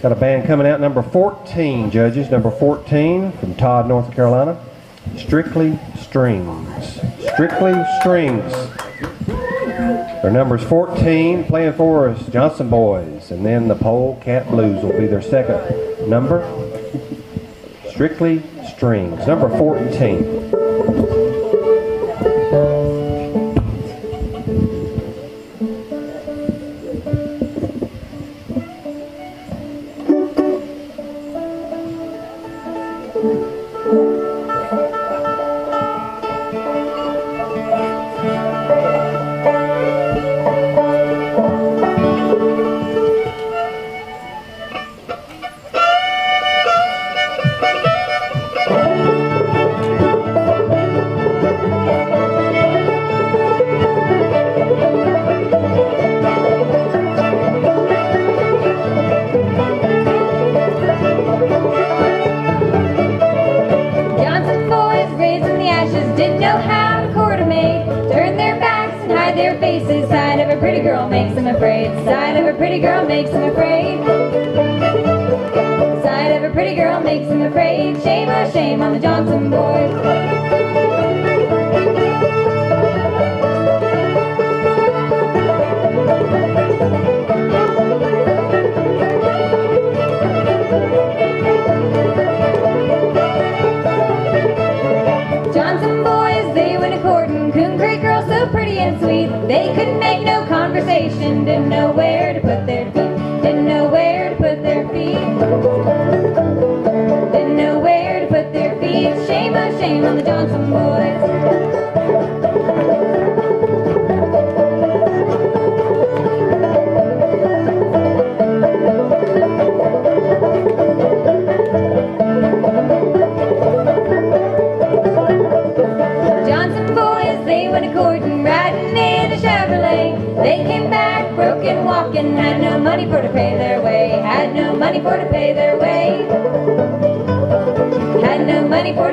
Got a band coming out, number 14, judges. Number 14 from Todd, North Carolina. Strictly Strings. Strictly Strings. Their number's 14, playing for us, Johnson Boys. And then the Polecat Blues will be their second number. Strictly Strings, number 14.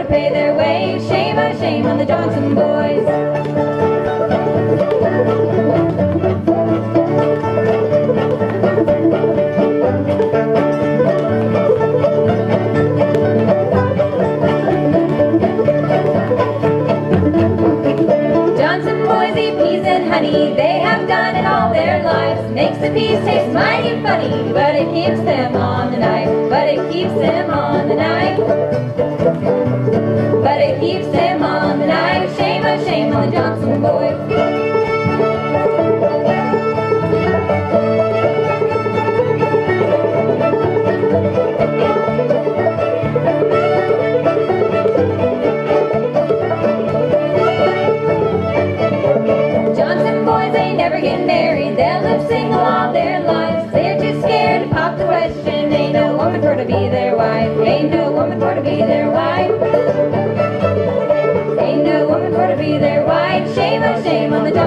Shame on the dog.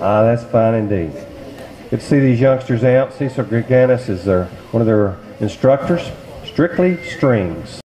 That's fine indeed. Good to see these youngsters out. Cecil Gurganus is one of their instructors. Strictly Strings.